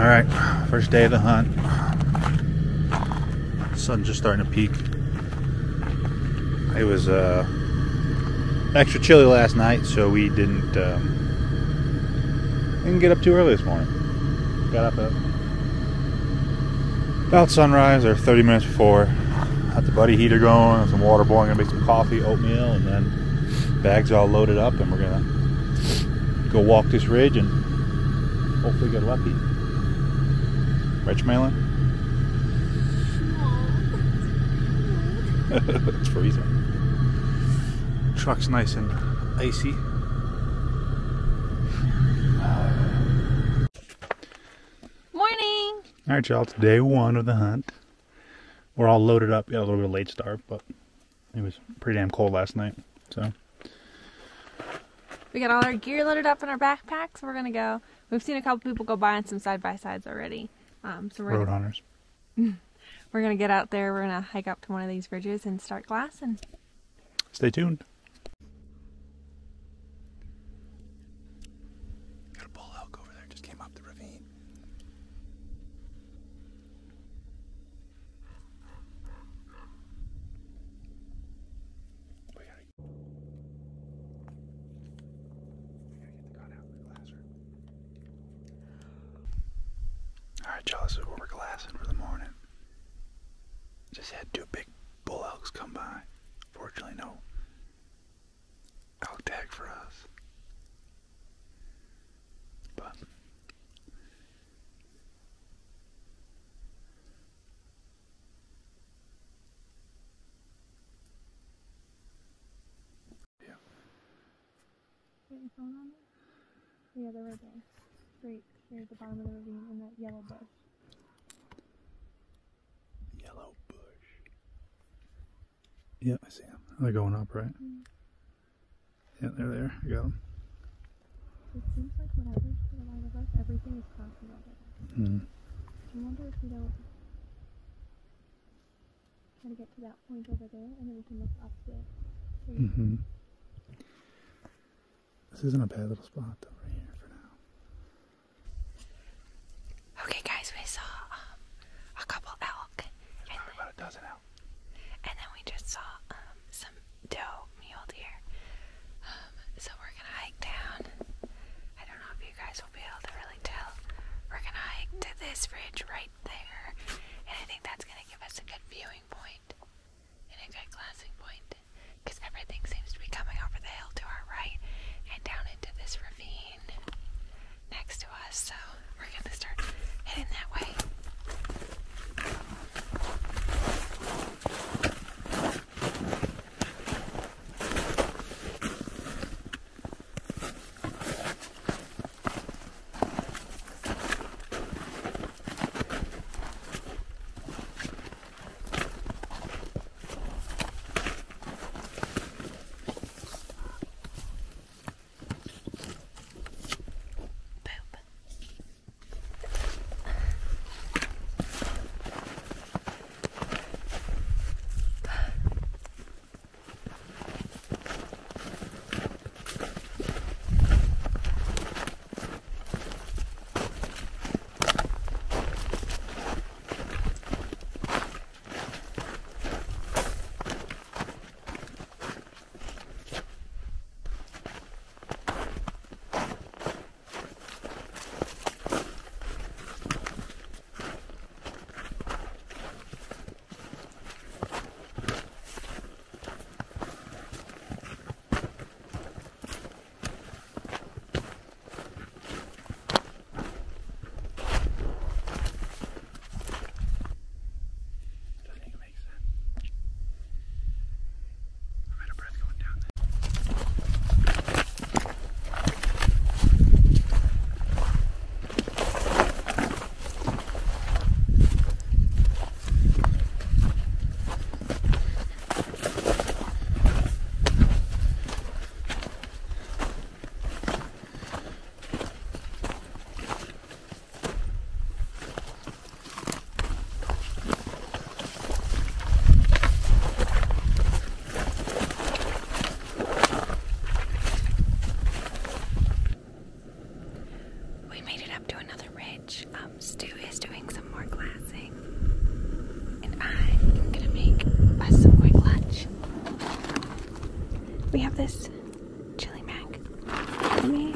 Alright, first day of the hunt. The sun's just starting to peak. It was extra chilly last night, so we didn't get up too early this morning. Got up at about sunrise or 30 minutes before. Got the buddy heater going, some water boiling, gonna make some coffee, oatmeal, and then bags all loaded up, and we're gonna go walk this ridge and hopefully get lucky. Rich Malin? It's freezing. Truck's nice and icy. Morning! Alright y'all, it's day one of the hunt. We're all loaded up. We had a little bit of a late start, but it was pretty damn cold last night, so. We got all our gear loaded up in our backpacks. We're gonna go. We've seen a couple people go by on some side-by-sides already. So we're road hunters. We're gonna get out there. We're gonna hike up to one of these ridges and start glassing. Stay tuned. Got a bull elk over there. Just came up the ravine. We gotta get the gun out of the glasser. All right, y'all. This is where we're glassing for the morning. Just had two big bull elks come by. Fortunately, no elk tag for us. But yeah. Wait, your phone on there? Yeah, they're right there. Straight here at the bottom of the ravine in that yellow bush. Yeah, I see them. They're going up, right? Mm. Yeah, they're there. I got them. It seems like whatever's to the line of us, everything is crossing over. Mm. I wonder if we don't try to get to that point over there, and then we can look up the tree. Mm-hmm. This isn't a bad little spot, though, right here for now. Okay, guys, we saw a couple elk. There's probably about a dozen elk. And then we just saw some doe mule deer. So we're gonna hike down. I don't know if you guys will be able to really tell. We're gonna hike to this ridge right there. And I think that's gonna give us a good viewing point and a good glassing point, because everything seems to be coming over the hill to our right and down into this ravine. me.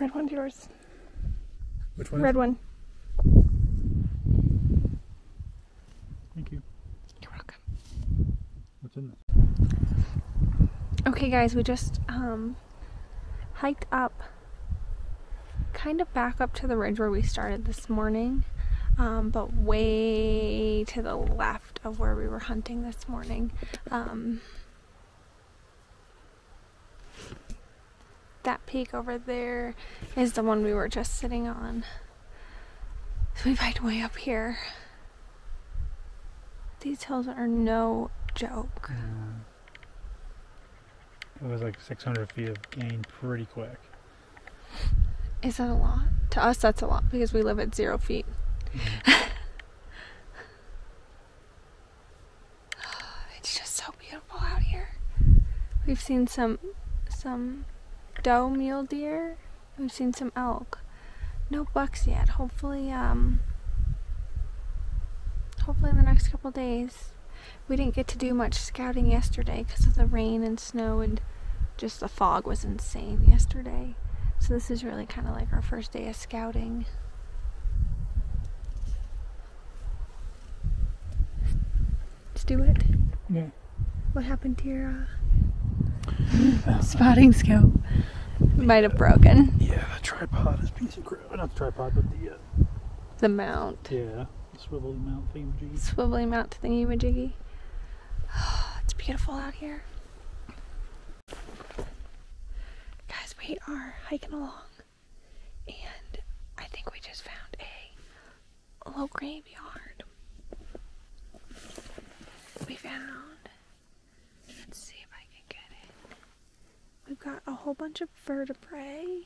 Red one's yours. Which one? Red one. Thank you. You're welcome. What's in this? Okay guys, we just hiked up, kind of back up to the ridge where we started this morning, but way to the left of where we were hunting this morning. That peak over there is the one we were just sitting on. So we hiked way up here. These hills are no joke. It was like 600 feet of gain pretty quick. Is that a lot? To us that's a lot because we live at 0 feet. Mm-hmm. It's just so beautiful out here. We've seen some doe mule deer. We've seen some elk. No bucks yet. Hopefully, hopefully in the next couple days. We didn't get to do much scouting yesterday because of the rain and snow, and just the fog was insane yesterday. So this is really kind of like our first day of scouting. Stuart? Yeah. What happened to your spotting scope? Might have broken. Yeah, the tripod is a piece of crap. Not the tripod, but the mount. Yeah, the swivelly mount thingy-majiggy. Swivelly mount thingy-majiggy. Oh, it's beautiful out here. Guys, we are hiking along, and I think we just found a little graveyard. We found... let's see. We've got a whole bunch of vertebrae, and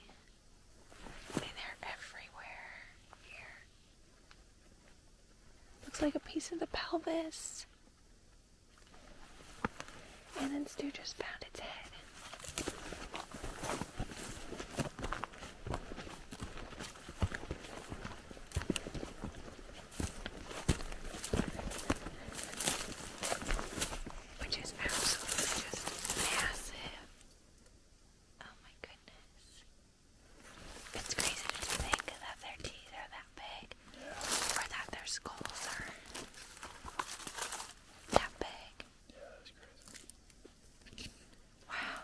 they're everywhere here. Looks like a piece of the pelvis. And then Stu just found its head. Wow.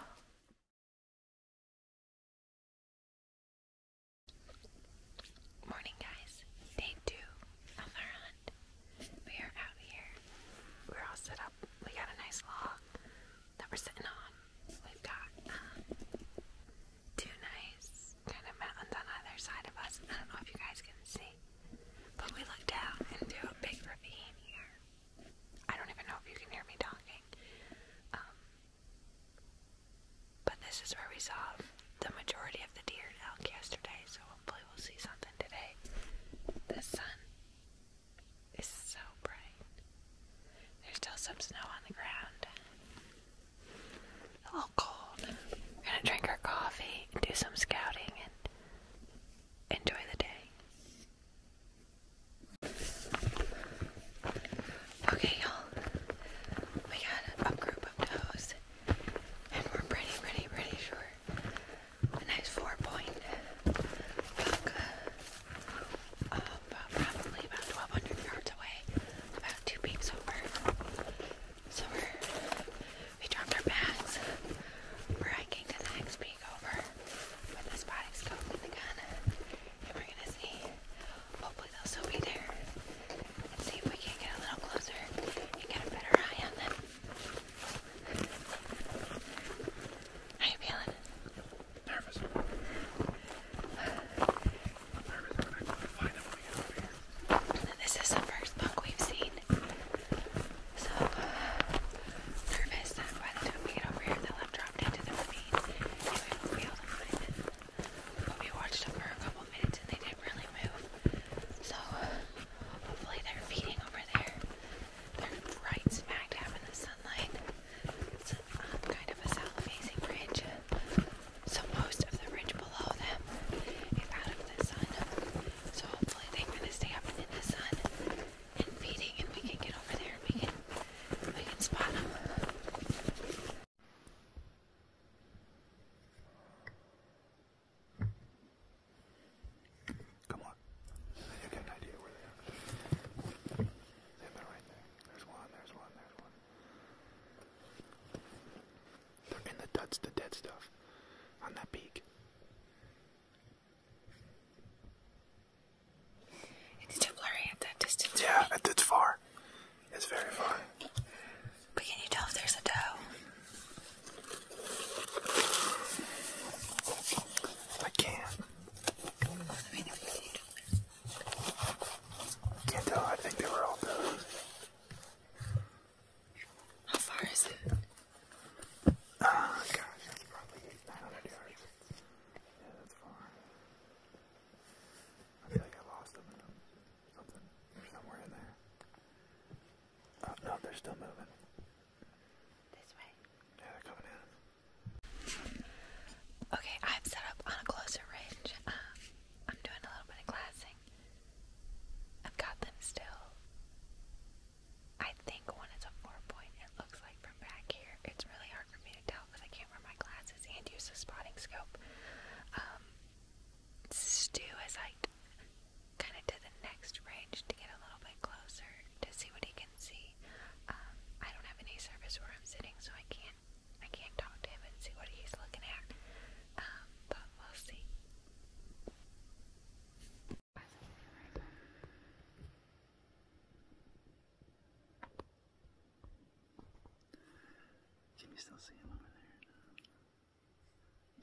you still see him over there? No.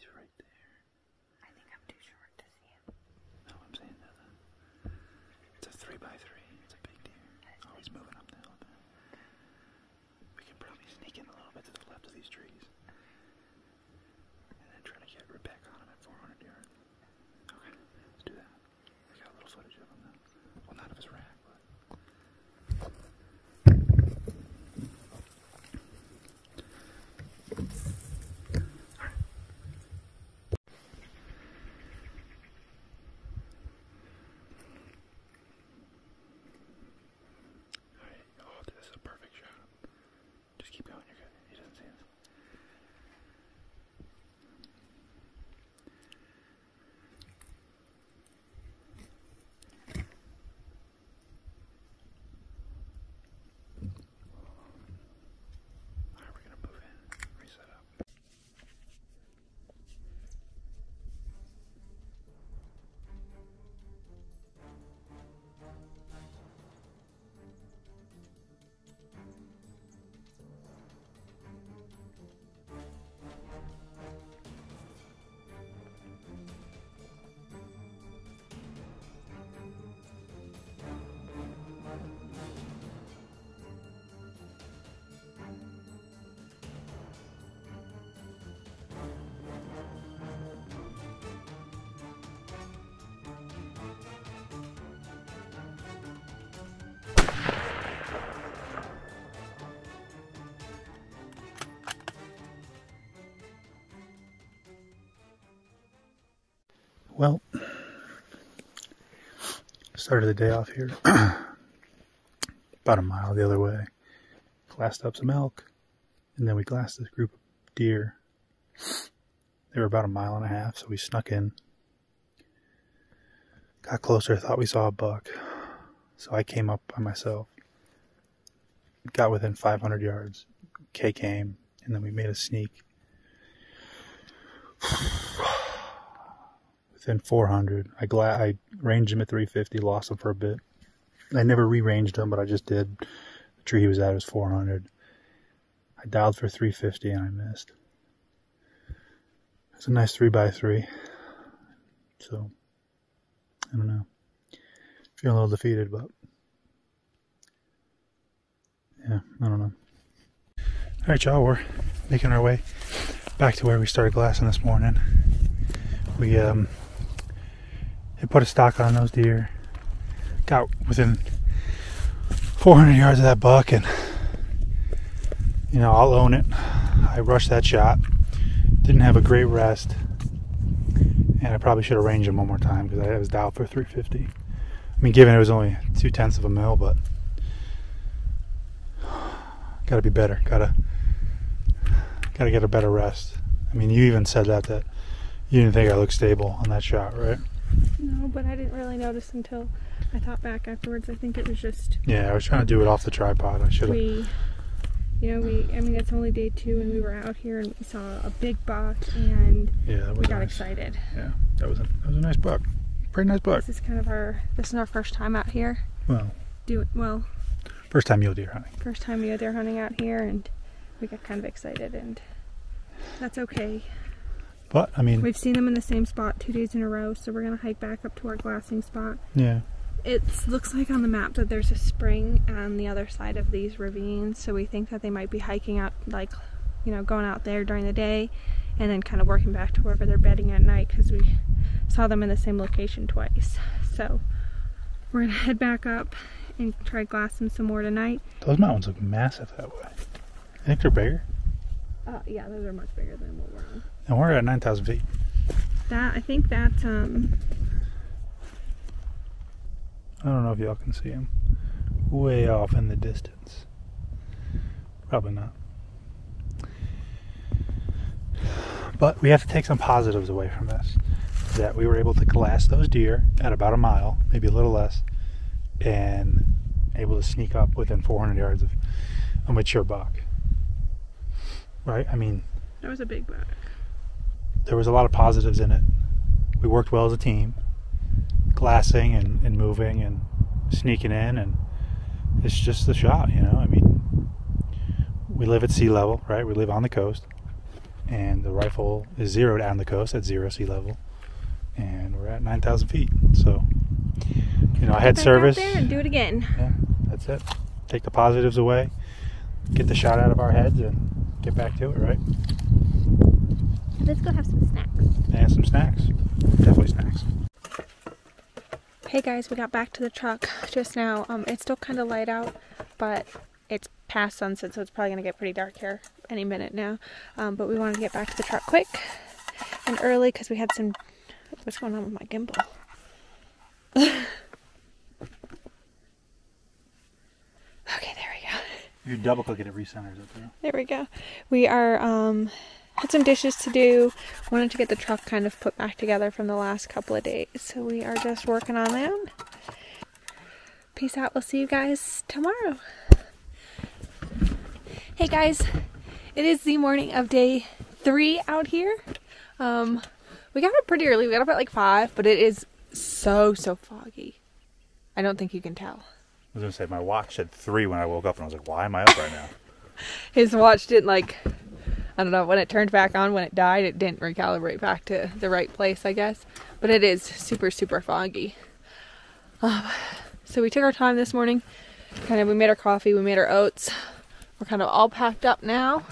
He's right there. I think I'm too short to see him. No, I'm saying that. It's a 3x3. It's a big deer. Oh, he's moving up the hill a bit. We can probably sneak in a little bit to the left of these trees. And then try to get right back on him at 400 yards. Okay, let's do that. I got a little footage of him now. Well, not of his rack. Well, started the day off here about a mile the other way, glassed up some elk, and then we glassed this group of deer. They were about a mile and a half, so we snuck in, got closer, thought we saw a buck, so I came up by myself, got within 500 yards, Kay came, and then we made a sneak. Then 400. I ranged him at 350, lost him for a bit. I never re-ranged him, but I just did. The tree he was at was 400. I dialed for 350 and I missed. It's a nice 3x3. So, I don't know. Feeling a little defeated, but yeah, I don't know. Alright, y'all, we're making our way back to where we started glassing this morning. We they put a stock on those deer, got within 400 yards of that buck, and you know, I'll own it, I rushed that shot, didn't have a great rest, and I probably should have ranged him one more time because I was dialed for 350. I mean, given it was only 0.2 of a mil, but gotta be better, gotta get a better rest. I mean, you even said that you didn't think I looked stable on that shot, right? No, but I didn't really notice until I thought back afterwards. I think it was just... Yeah, I was trying to do it off the tripod. I should have... I mean, it's only day 2 and we were out here and we saw a big buck and we got excited. Yeah, that was a nice buck. Pretty nice buck. This is kind of our... This is our first time out here. Well... First time mule deer hunting. First time mule deer hunting out here, and we got kind of excited, and that's okay. But, I mean... We've seen them in the same spot 2 days in a row, so we're going to hike back up to our glassing spot. Yeah. It looks like on the map that there's a spring on the other side of these ravines, so we think that they might be hiking out, like, you know, going out there during the day, and then kind of working back to wherever they're bedding at night, because we saw them in the same location twice. So, we're going to head back up and try to glass them some more tonight. Those mountains look massive that way. I think they're bigger. Yeah, those are much bigger than what we're on. And we're at 9,000 feet. That, I think that's, I don't know if y'all can see him. Way off in the distance. Probably not. But we have to take some positives away from this. That we were able to glass those deer at about a mile, maybe a little less, and able to sneak up within 400 yards of a mature buck. Right? I mean... That was a big buck. There was a lot of positives in it. We worked well as a team, glassing and moving and sneaking in, and it's just the shot, you know. I mean, we live at sea level, right? We live on the coast, and the rifle is zeroed on the coast at 0 sea level, and we're at 9,000 feet. So, you know, I had service. There and do it again. Yeah, that's it. Take the positives away, get the shot out of our heads, and get back to it, right? Let's go have some snacks. And some snacks. Definitely snacks. Hey guys, we got back to the truck just now. It's still kind of light out, but it's past sunset, so it's probably going to get pretty dark here any minute now. But we wanted to get back to the truck quick and early because we had some... What's going on with my gimbal? Okay, there we go. You're double clicking, it recenters up there. There we go. We are had some dishes to do. Wanted to get the truck kind of put back together from the last couple of days, so we are just working on that. Peace out. We'll see you guys tomorrow. Hey guys, it is the morning of day 3 out here. We got up pretty early. We got up at like 5, but it is so foggy. I don't think you can tell. I was gonna say, my watch said 3 when I woke up, and I was like, why am I up right now? His watch didn't, like, I don't know, when it turned back on, when it died, it didn't recalibrate back to the right place, I guess. But it is super, super foggy. So we took our time this morning. We made our coffee, we made our oats. We're kind of all packed up now,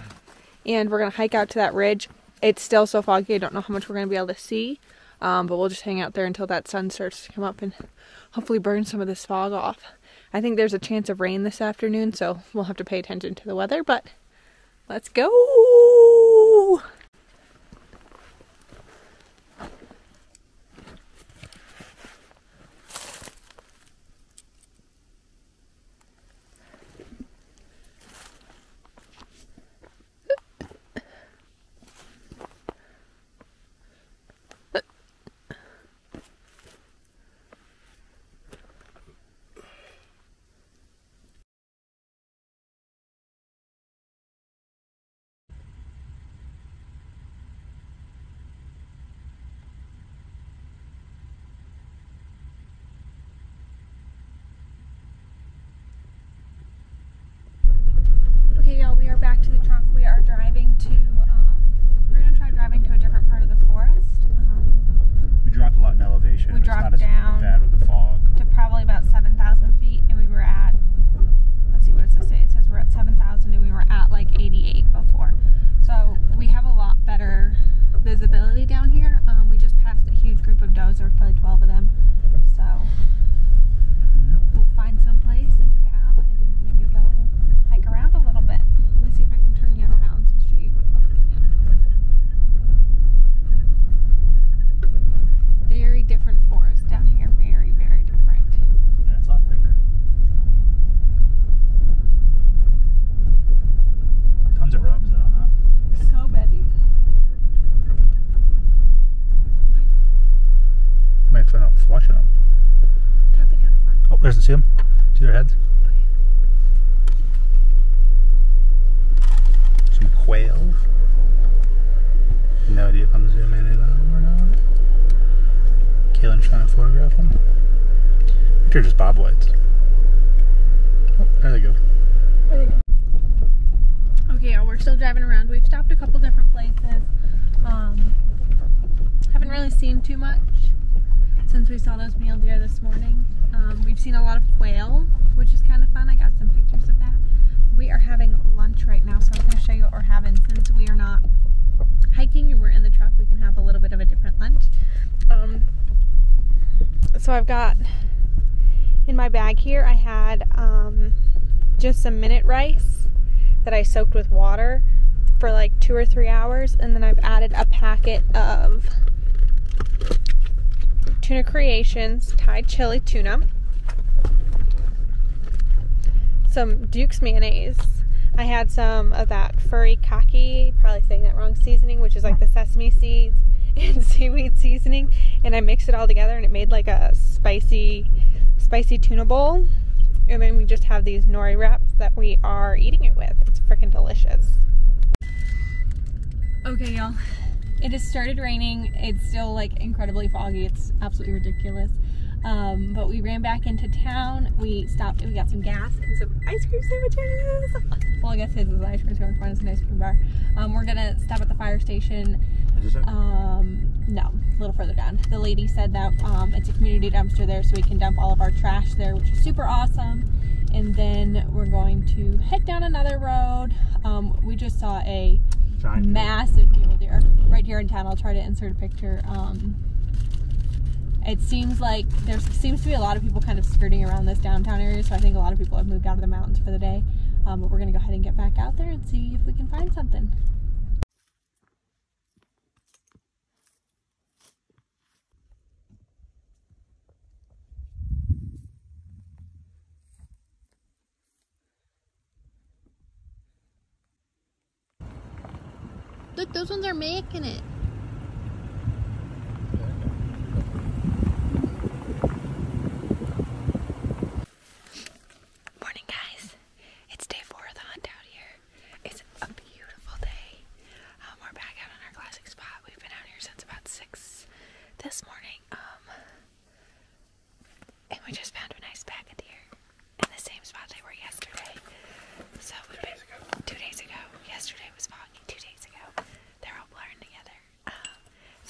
and we're gonna hike out to that ridge. It's still so foggy, I don't know how much we're gonna be able to see, but we'll just hang out there until that sun starts to come up and hopefully burn some of this fog off. I think there's a chance of rain this afternoon, so we'll have to pay attention to the weather, but let's go! We're gonna try driving to a different part of the forest. We dropped a lot in elevation. We dropped down bad with the fog to probably about 7,000 feet, and we were at, let's see, what does it say? It says we're at 7,000, and we were at like 88 before. So we have a lot better visibility down here. We just passed a huge group of does. There was probably 12 of them. So we'll find some place and get out and maybe go hike around a little bit. Let me see if I can turn you around. Very different forest down here. Very, very different. Yeah, it's a lot thicker. Tons of rubs though, huh? So many. Might find out flushing them. That'd be kind of fun. Oh, there's the, see them? See their heads? Some quail. No idea if I'm zooming in on them or not. Kaylin's trying to photograph them. They're just bobwhites. Oh, there they go. Okay, we're still driving around. We've stopped a couple different places. Haven't really seen too much since we saw those mule deer this morning. We've seen a lot of quail, which is kind of fun. I got some pictures of that. We are having lunch right now, so I'm going to show you what we're having. Since we are not hiking and we're in the truck, we can have a little bit of a different lunch. So I've got in my bag here, I had just some minute rice that I soaked with water for like 2 or 3 hours, and then I've added a packet of Tuna Creations Thai Chili Tuna, some Duke's Mayonnaise. I had some of that Furikake, probably saying that wrong, seasoning, which is like the sesame seeds and seaweed seasoning, and I mixed it all together and it made like a spicy tuna bowl. And then we just have these nori wraps that we are eating it with. It's freaking delicious. Okay y'all, it has started raining. It's still like incredibly foggy. It's absolutely ridiculous. But we ran back into town. We stopped and we got some gas and some ice cream sandwiches. Well, I guess his is an ice cream sandwich, mine is an ice cream bar. We're gonna stop at the fire station. No, a little further down. The lady said that it's a community dumpster there, so we can dump all of our trash there, which is super awesome. And then we're going to head down another road. We just saw a massive mule deer right here in town. I'll try to insert a picture. It seems like there seems to be a lot of people kind of skirting around this downtown area, so I think a lot of people have moved out of the mountains for the day. But we're gonna go ahead and get back out there and see if we can find something. Look, those ones are making it. Morning, guys. It's day 4 of the hunt out here. It's a beautiful day. We're back out on our classic spot. We've been out here since about 6 this morning. And we just found a nice bag of deer in the same spot they were yesterday. So we've been 2 days ago. Yesterday was foggy. 2 days ago, they're all blurring together.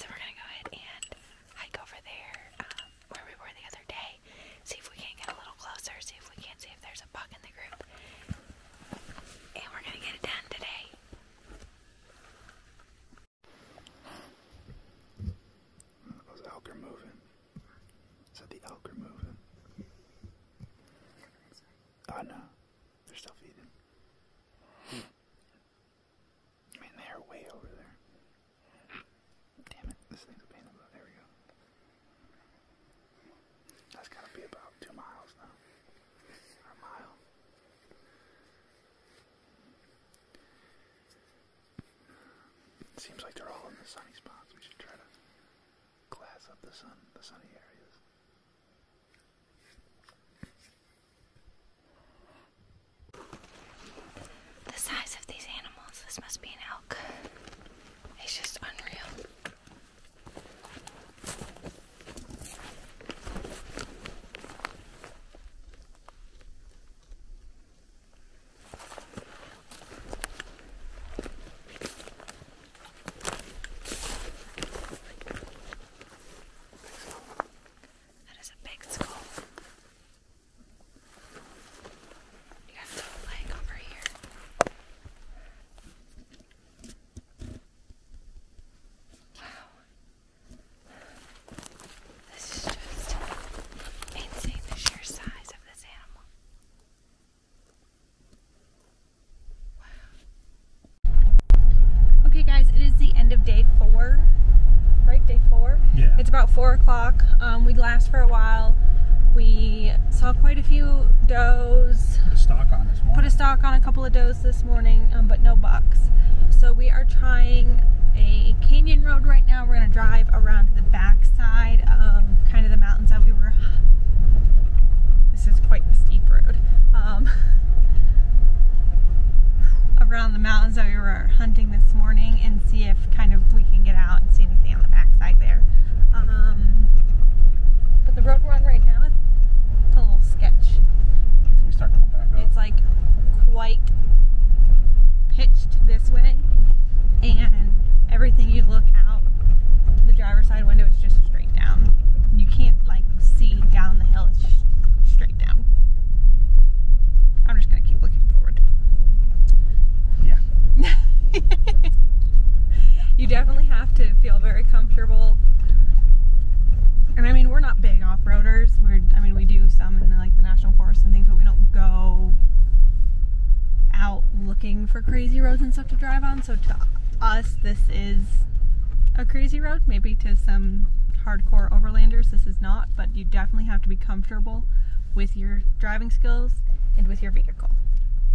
So we're gonna go ahead and hike over there where we were the other day. See if we can't get a little closer. See if we can't see if there's a buck in the group. And we're gonna get it done today. Those elk are moving. Said the elk are moving. Oh no, they're still feeding. Seems like they're all in the sunny spots. We should try to glass up the sunny areas. The size of these animals, this must be an elk. It's just unreal. About 4 o'clock, we glassed for a while. We saw quite a few does. Put a stock on this morning. Put a stock on a couple of does this morning, but no bucks. So we are trying a canyon road right now. We're gonna drive around to the back side of kind of the mountains that we were. This is quite the steep road. Around the mountains that we were hunting this morning and see if kind of we can get out and see anything on the back side there. But the road we're on right now, it's a little sketch. We start coming back up. It's like quite pitched this way, and everything you look out the driver's side window, it's just straight down. You can't like see down the hill, it's just straight down. I'm just gonna keep looking forward. Yeah. You definitely have to feel very comfortable. And I mean, we're not big off-roaders. I mean, we do some in the, like the national forest and things, but we don't go out looking for crazy roads and stuff to drive on. So to us, this is a crazy road. Maybe to some hardcore overlanders, this is not, but you definitely have to be comfortable with your driving skills and with your vehicle.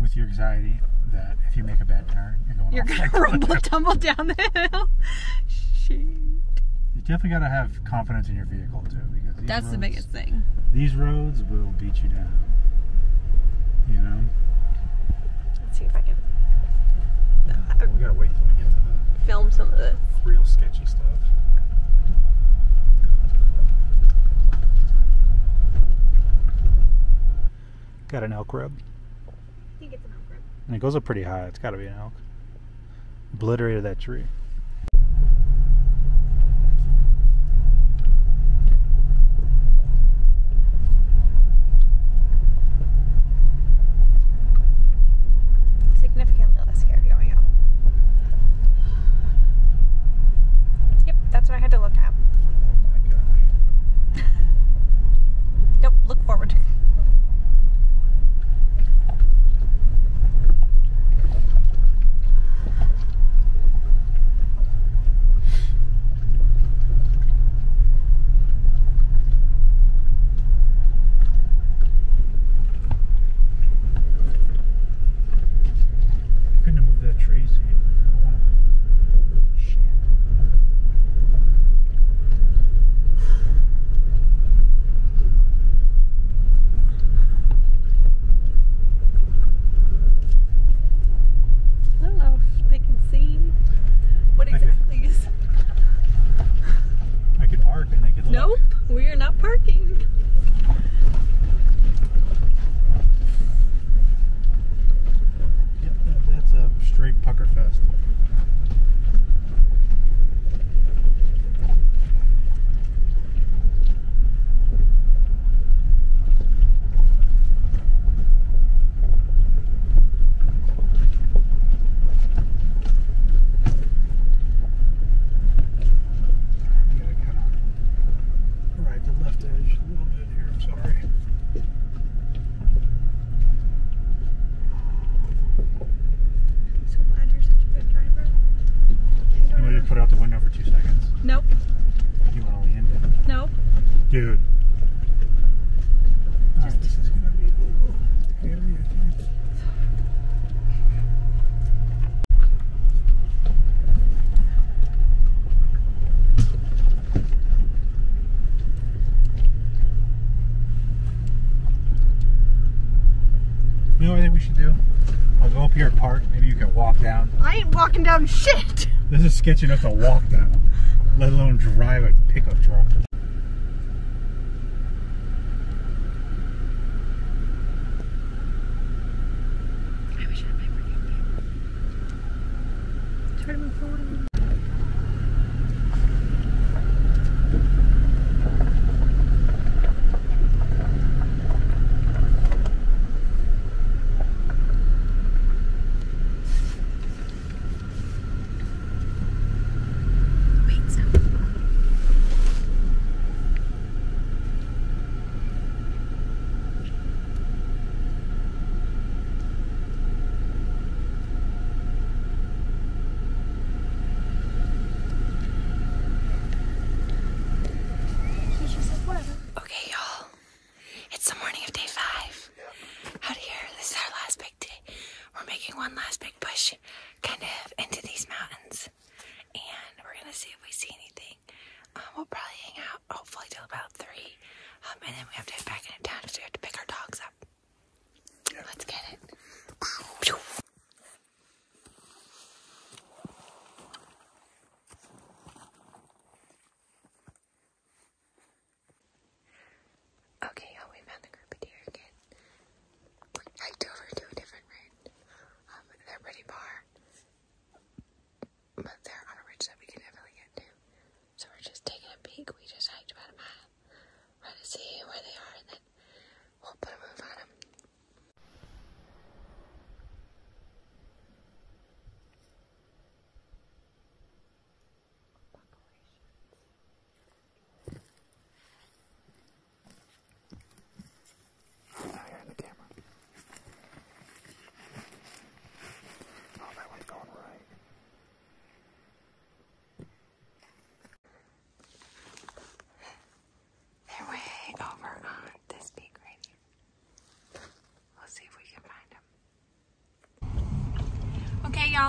With your anxiety that if you make a bad turn, you're gonna tumble down the hill. Shit. You definitely gotta have confidence in your vehicle too, because that's roads, the biggest thing. These roads will beat you down. You know. Let's see if I can. We gotta wait till we get to the film some of this real sketchy stuff. Got an elk rib. I think it's an elk rib. And it goes up pretty high. It's got to be an elk. Obliterated that tree. Significantly less hair going up. Yep, that's what I had to look at. Look forward. Down shit. This is sketchy enough to walk down, let alone drive a pickup truck. I wish I had my freaking camera. Try to move forward.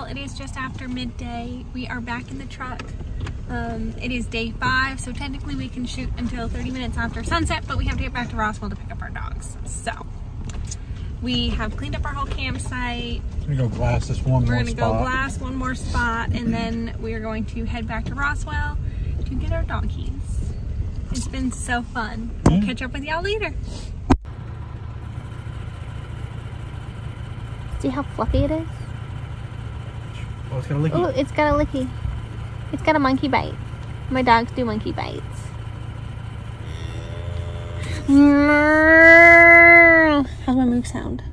It is just after midday. We are back in the truck. It is day 5, so technically we can shoot until 30 minutes after sunset, but we have to get back to Roswell to pick up our dogs. So we have cleaned up our whole campsite. We're gonna go glass this one more spot. We're gonna go glass one more spot, and then we are going to head back to Roswell to get our doggies. It's been so fun. We'll catch up with y'all later. See how fluffy it is? Oh, it's got a licky. Oh, it's got a licky. It's got a monkey bite. My dogs do monkey bites. How's my move sound?